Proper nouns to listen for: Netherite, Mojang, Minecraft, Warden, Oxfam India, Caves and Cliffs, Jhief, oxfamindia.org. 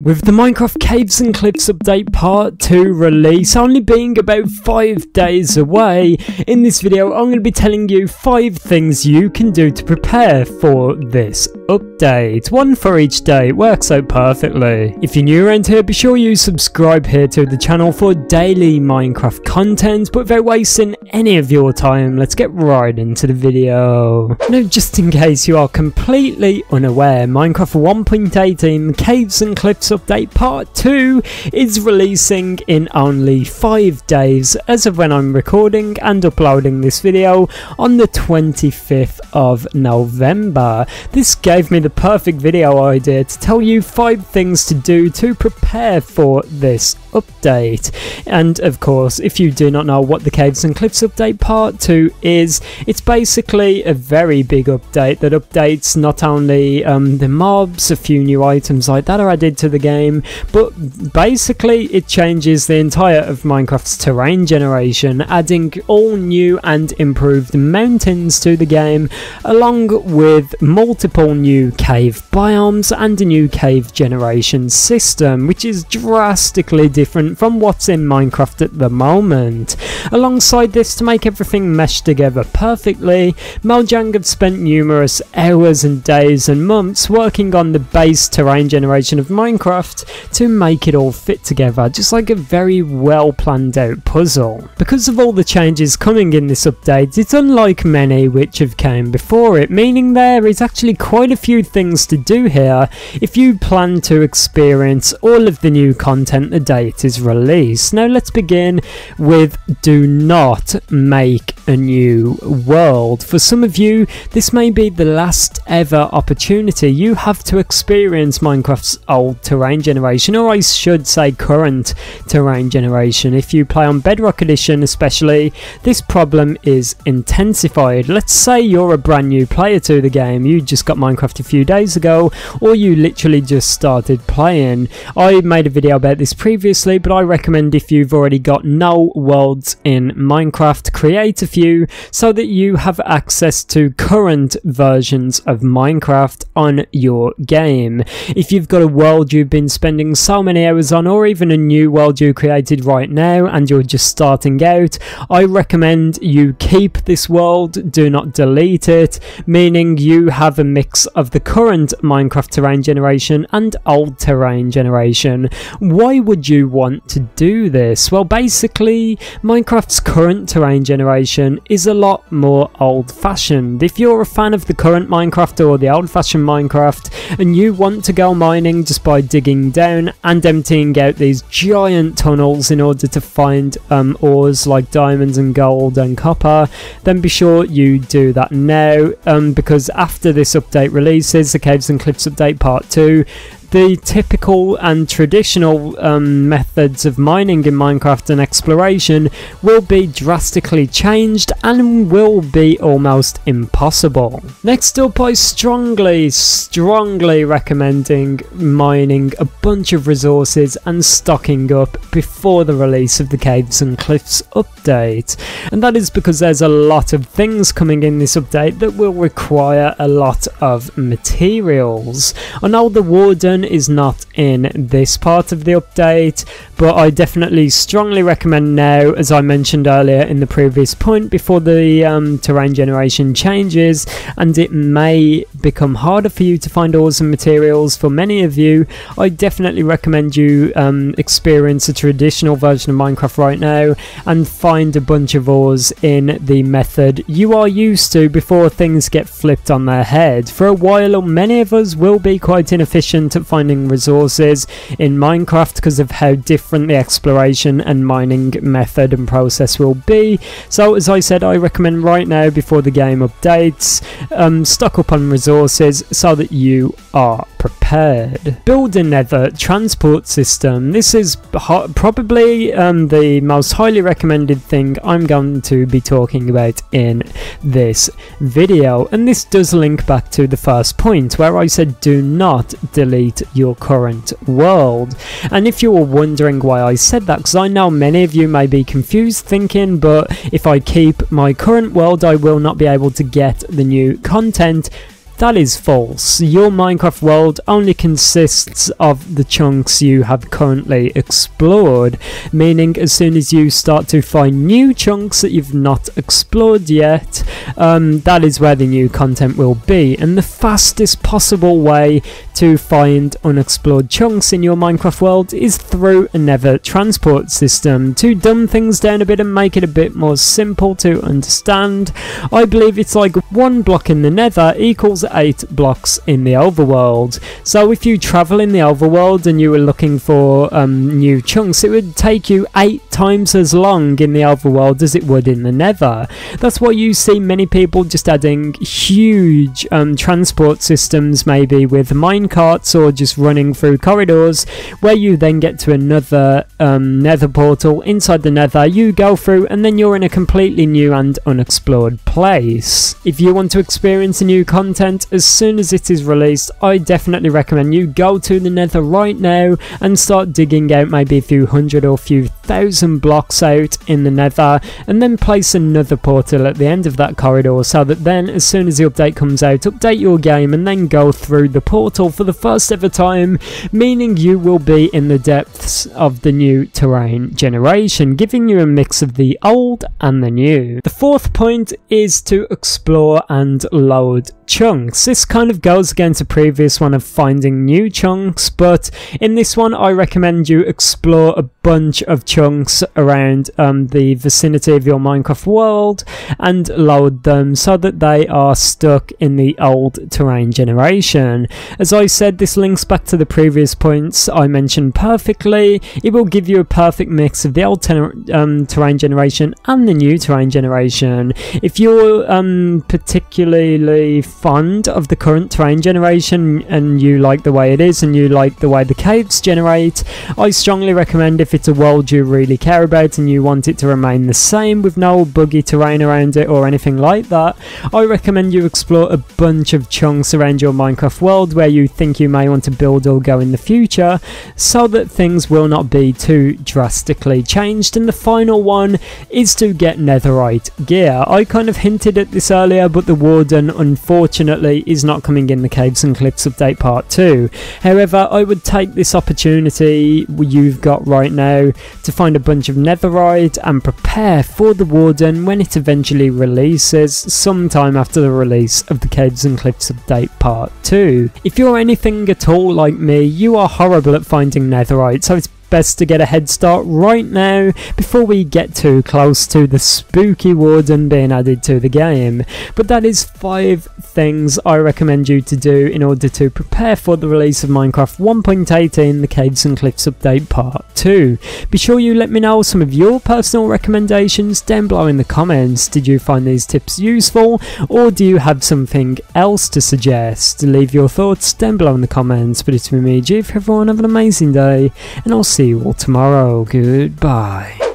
With the Minecraft Caves and Cliffs update part 2 release only being about 5 days away, in this video I'm going to be telling you 5 things you can do to prepare for this update. One for each day, it works out perfectly. If you're new around here, be sure you subscribe here to the channel for daily Minecraft content, but without wasting any of your time, let's get right into the video. Now, just in case you are completely unaware, Minecraft 1.18 Caves and Cliffs update part 2 is releasing in only 5 days as of when I'm recording and uploading this video on the 25th of November. This gave me the perfect video idea to tell you 5 things to do to prepare for this update. And of course, if you do not know what the Caves and Cliffs update part 2 is, it's basically a very big update that updates not only the mobs, a few new items like that are added to the game, but basically it changes the entire of Minecraft's terrain generation, adding all new and improved mountains to the game, along with multiple new cave biomes and a new cave generation system, which is drastically different from what's in Minecraft at the moment. Alongside this, to make everything mesh together perfectly, Mojang have spent numerous hours and days and months working on the base terrain generation of Minecraft to make it all fit together, just like a very well planned out puzzle. Because of all the changes coming in this update, it's unlike many which have came before it, meaning there is actually quite a few things to do here if you plan to experience all of the new content the day it is released. Now let's begin with do not make a new world. For some of you, this may be the last ever opportunity you have to experience Minecraft's old terrain generation, or I should say current terrain generation. If you play on Bedrock Edition especially, this problem is intensified. Let's say you're a brand new player to the game, you just got Minecraft a few days ago, or you literally just started playing. I made a video about this previously, but I recommend if you've already got no worlds in Minecraft, create a few so that you have access to current versions of Minecraft on your game. If you've got a world you've been spending so many hours on, or even a new world you created right now and you're just starting out, I recommend you keep this world, do not delete it, meaning you have a mix of the current Minecraft terrain generation and old terrain generation. Why would you want to do this? Well, basically Minecraft's current terrain generation is a lot more old-fashioned. If you're a fan of the current Minecraft or the old-fashioned Minecraft and you want to go mining just by digging down and emptying out these giant tunnels in order to find ores like diamonds and gold and copper, then be sure you do that now, because after this update releases, the Caves and Cliffs update part 2, the typical and traditional methods of mining in Minecraft and exploration will be drastically changed and will be almost impossible. Next up, I strongly recommending mining a bunch of resources and stocking up before the release of the Caves and Cliffs update. And that is because there's a lot of things coming in this update that will require a lot of materials. I know the Warden is not in this part of the update, but I definitely strongly recommend now, as I mentioned earlier in the previous point, before the terrain generation changes and it may become harder for you to find ores and materials for many of you, I definitely recommend you experience a traditional version of Minecraft right now and find a bunch of ores in the method you are used to before things get flipped on their head. For a while, many of us will be quite inefficient at finding resources in Minecraft because of how different the exploration and mining method and process will be. So as I said, I recommend right now before the game updates, stock up on resources so that you are prepared. Build a nether transport system. This is probably the most highly recommended thing I'm going to be talking about in this video, and this does link back to the first point where I said do not delete your current world. And if you were wondering why I said that, because I know many of you may be confused thinking, but if I keep my current world I will not be able to get the new content, That is false. Your Minecraft world only consists of the chunks you have currently explored, meaning as soon as you start to find new chunks that you've not explored yet, that is where the new content will be. And the fastest possible way to find unexplored chunks in your Minecraft world is through another transport system. To dumb things down a bit and make it a bit more simple to understand, I believe it's like 1 block in the nether equals 8 blocks in the overworld. So if you travel in the overworld and you were looking for new chunks, it would take you 8 times as long in the overworld as it would in the nether. That's why you see many people just adding huge transport systems, maybe with minecarts or just running through corridors, where you then get to another nether portal. Inside the nether you go through, and then you're in a completely new and unexplored place. If you want to experience new content as soon as it is released, I definitely recommend you go to the nether right now and start digging out maybe a few hundred or few thousand blocks out in the nether, and then place another portal at the end of that corridor, so that then as soon as the update comes out, update your game and then go through the portal for the first ever time, meaning you will be in the depths of the new terrain generation, giving you a mix of the old and the new. The fourth point is to explore and load chunks. This kind of goes against the previous one of finding new chunks, but in this one I recommend you explore a bunch of chunks around the vicinity of your Minecraft world and load them so that they are stuck in the old terrain generation. As I said, this links back to the previous points I mentioned perfectly. It will give you a perfect mix of the old terrain generation and the new terrain generation. If you're particularly fond of the current terrain generation and you like the way it is and you like the way the caves generate, I strongly recommend, if it's a world you really care about and you want it to remain the same with no buggy terrain around it or anything like that, I recommend you explore a bunch of chunks around your Minecraft world where you think you may want to build or go in the future, so that things will not be too drastically changed. And the final one is to get netherite gear. I kind of hinted at this earlier, but the Warden unfortunately is not coming in the Caves and Cliffs update part 2. However, I would take this opportunity you've got right now to find a bunch of netherite and prepare for the Warden when it eventually releases, sometime after the release of the Caves and Cliffs update part 2. If you're anything at all like me, you are horrible at finding netherite, so it's best to get a head start right now before we get too close to the spooky Warden being added to the game. But that is 5 things I recommend you to do in order to prepare for the release of Minecraft 1.18, the Caves and Cliffs update part 2. Be sure you let me know some of your personal recommendations down below in the comments. Did you find these tips useful, or do you have something else to suggest? Leave your thoughts down below in the comments. But it's been me, Jhief. Everyone have an amazing day, and I'll see you all tomorrow. Goodbye.